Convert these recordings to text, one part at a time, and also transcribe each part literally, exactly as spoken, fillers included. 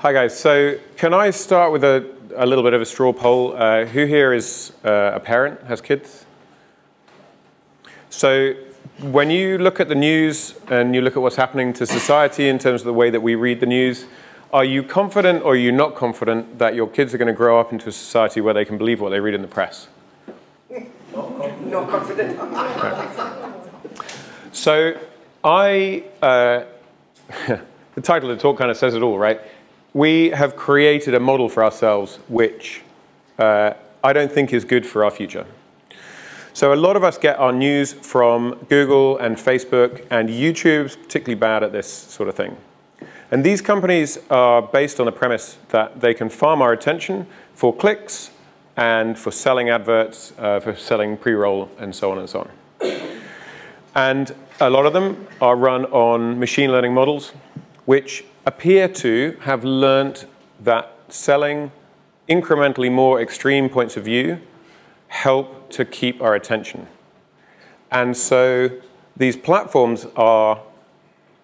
Hi guys, so can I start with a, a little bit of a straw poll? Uh, who here is uh, a parent, has kids? So when you look at the news and you look at what's happening to society in terms of the way that we read the news, are you confident or are you not confident that your kids are going to grow up into a society where they can believe what they read in the press? Not confident. Not confident. Right. So I, uh, the title of the talk kind of says it all, right? We have created a model for ourselves which uh, I don't think is good for our future. So a lot of us get our news from Google and Facebook, and YouTube's particularly bad at this sort of thing. And these companies are based on the premise that they can farm our attention for clicks and for selling adverts, uh, for selling pre-roll, and so on and so on. And a lot of them are run on machine learning models, which appear to have learnt that selling incrementally more extreme points of view help to keep our attention. And so these platforms are,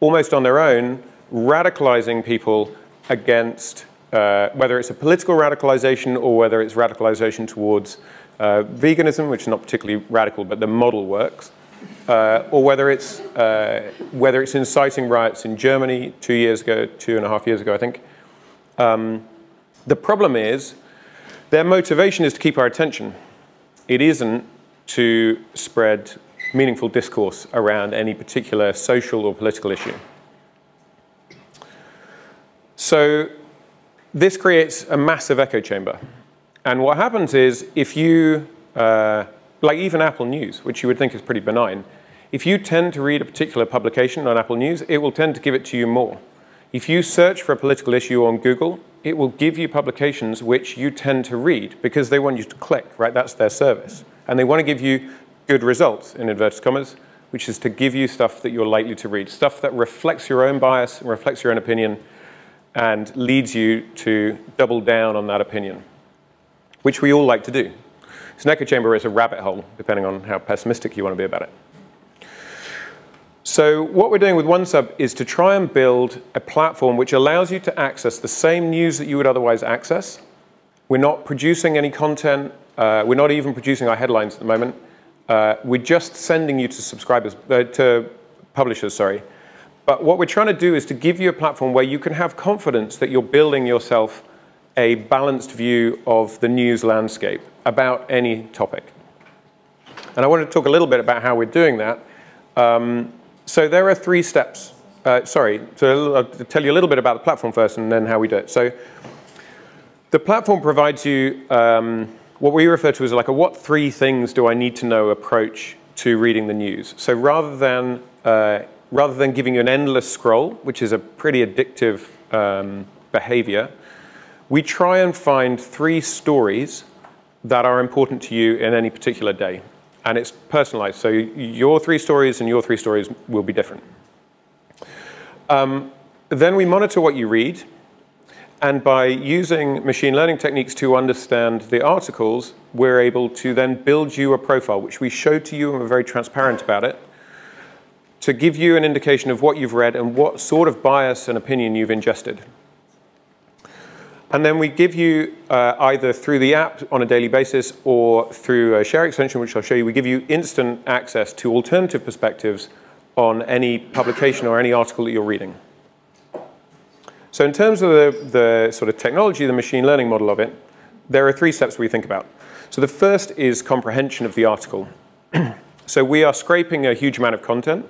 almost on their own, radicalizing people against, uh, whether it's a political radicalization or whether it's radicalization towards uh, veganism, which is not particularly radical, but the model works. Uh, or whether it's, uh, whether it's inciting riots in Germany two years ago, two and a half years ago, I think. Um, the problem is their motivation is to keep our attention. It isn't to spread meaningful discourse around any particular social or political issue. So this creates a massive echo chamber. And what happens is if you... Uh, like even Apple News, which you would think is pretty benign. If you tend to read a particular publication on Apple News, it will tend to give it to you more. If you search for a political issue on Google, it will give you publications which you tend to read because they want you to click, right? That's their service. And they want to give you good results, in inverted commas, which is to give you stuff that you're likely to read, stuff that reflects your own bias, reflects your own opinion, and leads you to double down on that opinion, which we all like to do. It's an echo chamber, it's a rabbit hole, depending on how pessimistic you want to be about it. So what we're doing with OneSub is to try and build a platform which allows you to access the same news that you would otherwise access. We're not producing any content. Uh, we're not even producing our headlines at the moment. Uh, we're just sending you to subscribers, uh, to publishers, sorry. But what we're trying to do is to give you a platform where you can have confidence that you're building yourself a balanced view of the news landscape about any topic. And I want to talk a little bit about how we're doing that. Um, so there are three steps. Uh, sorry, so I'll tell you a little bit about the platform first and then how we do it. So the platform provides you um, what we refer to as like a what three things do I need to know approach to reading the news. So rather than, uh, rather than giving you an endless scroll, which is a pretty addictive um, behavior, we try and find three stories that are important to you in any particular day. And it's personalized, so your three stories and your three stories will be different. Um, then we monitor what you read, and by using machine learning techniques to understand the articles, we're able to then build you a profile, which we show to you, and we're very transparent about it, to give you an indication of what you've read and what sort of bias and opinion you've ingested. And then we give you, uh, either through the app on a daily basis or through a share extension, which I'll show you, we give you instant access to alternative perspectives on any publication or any article that you're reading. So in terms of the, the sort of technology, the machine learning model of it, there are three steps we think about. So the first is comprehension of the article. So we are scraping a huge amount of content.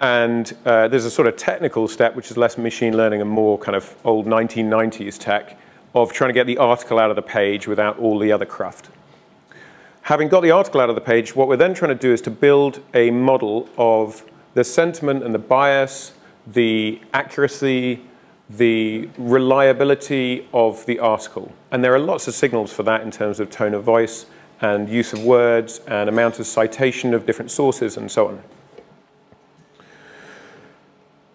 And uh, there's a sort of technical step, which is less machine learning and more kind of old nineteen nineties tech, of trying to get the article out of the page without all the other cruft. Having got the article out of the page, what we're then trying to do is to build a model of the sentiment and the bias, the accuracy, the reliability of the article. And there are lots of signals for that in terms of tone of voice and use of words and amount of citation of different sources and so on.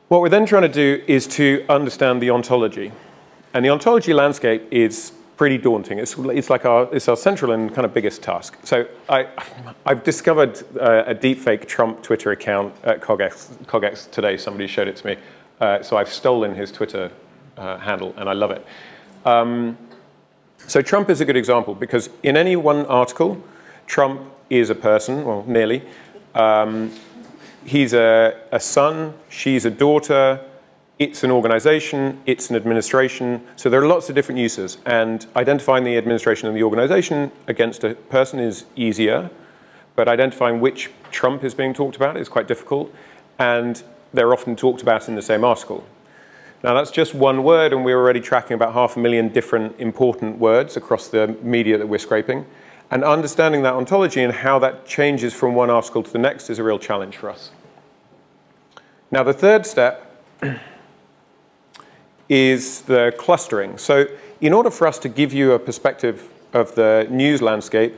What we're then trying to do is to understand the ontology. And the ontology landscape is pretty daunting. It's, it's, like our, it's our central and kind of biggest task. So I, I've discovered uh, a deepfake Trump Twitter account at C O G X, C O G X today. Somebody showed it to me. Uh, so I've stolen his Twitter uh, handle, and I love it. Um, so Trump is a good example, because in any one article, Trump is a person, well, nearly. Um, he's a, a son, she's a daughter, it's an organization, it's an administration. So there are lots of different uses, and identifying the administration and the organization against a person is easier, but identifying which Trump is being talked about is quite difficult, and they're often talked about in the same article. Now that's just one word, and we're already tracking about half a million different important words across the media that we're scraping. And understanding that ontology and how that changes from one article to the next is a real challenge for us. Now the third step is the clustering. So in order for us to give you a perspective of the news landscape,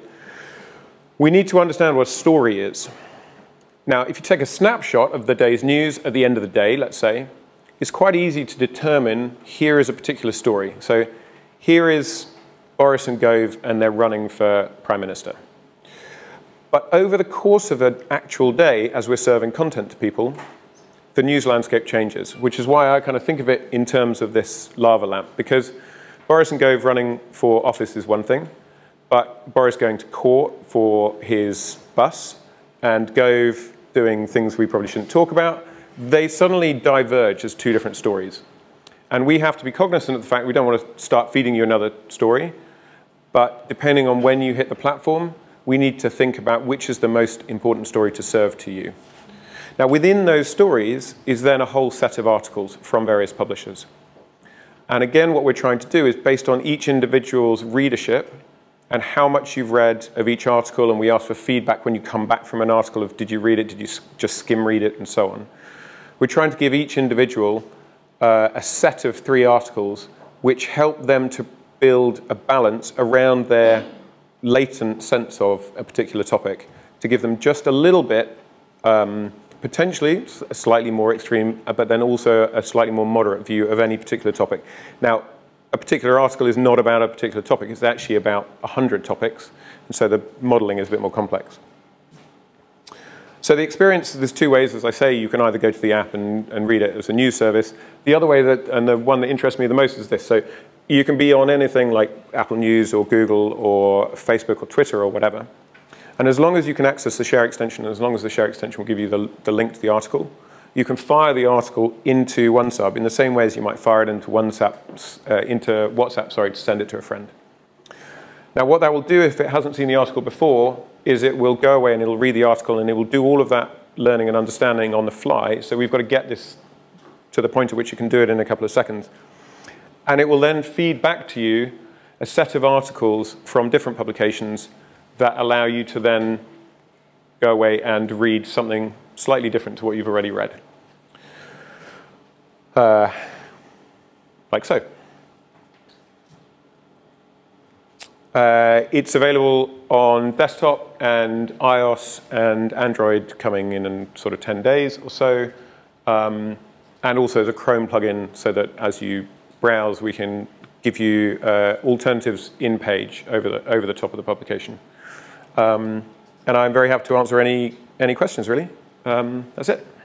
we need to understand what a story is. Now, if you take a snapshot of the day's news at the end of the day, let's say, it's quite easy to determine here is a particular story. So here is Boris and Gove, and they're running for Prime Minister. But over the course of an actual day, as we're serving content to people, the news landscape changes, which is why I kind of think of it in terms of this lava lamp, because Boris and Gove running for office is one thing, but Boris going to court for his bus and Gove doing things we probably shouldn't talk about, they suddenly diverge as two different stories. And we have to be cognizant of the fact we don't want to start feeding you another story, but depending on when you hit the platform, we need to think about which is the most important story to serve to you. Now within those stories is then a whole set of articles from various publishers. And again, what we're trying to do is based on each individual's readership and how much you've read of each article, and we ask for feedback when you come back from an article of did you read it, did you just skim read it, and so on. We're trying to give each individual uh, a set of three articles which help them to build a balance around their latent sense of a particular topic, to give them just a little bit, um, potentially a slightly more extreme, but then also a slightly more moderate view of any particular topic. Now, a particular article is not about a particular topic, it's actually about a hundred topics, and so the modeling is a bit more complex. So the experience, there's two ways, as I say, you can either go to the app and, and read it as a news service. The other way, that, and the one that interests me the most is this, so you can be on anything like Apple News or Google or Facebook or Twitter or whatever, and as long as you can access the share extension, as long as the share extension will give you the, the link to the article, you can fire the article into OneSub in the same way as you might fire it into WhatsApp, uh, into WhatsApp, sorry, to send it to a friend. Now what that will do if it hasn't seen the article before is it will go away and it'll read the article and it will do all of that learning and understanding on the fly. So we've got to get this to the point at which you can do it in a couple of seconds. And it will then feed back to you a set of articles from different publications that allow you to then go away and read something slightly different to what you've already read. Uh, like so. Uh, it's available on desktop and iOS and Android coming in in sort of ten days or so. Um, and also the Chrome plugin so that as you browse, we can give you uh, alternatives in page over the, over the top of the publication. Um, and I'm very happy to answer any, any questions, really. Um, that's it.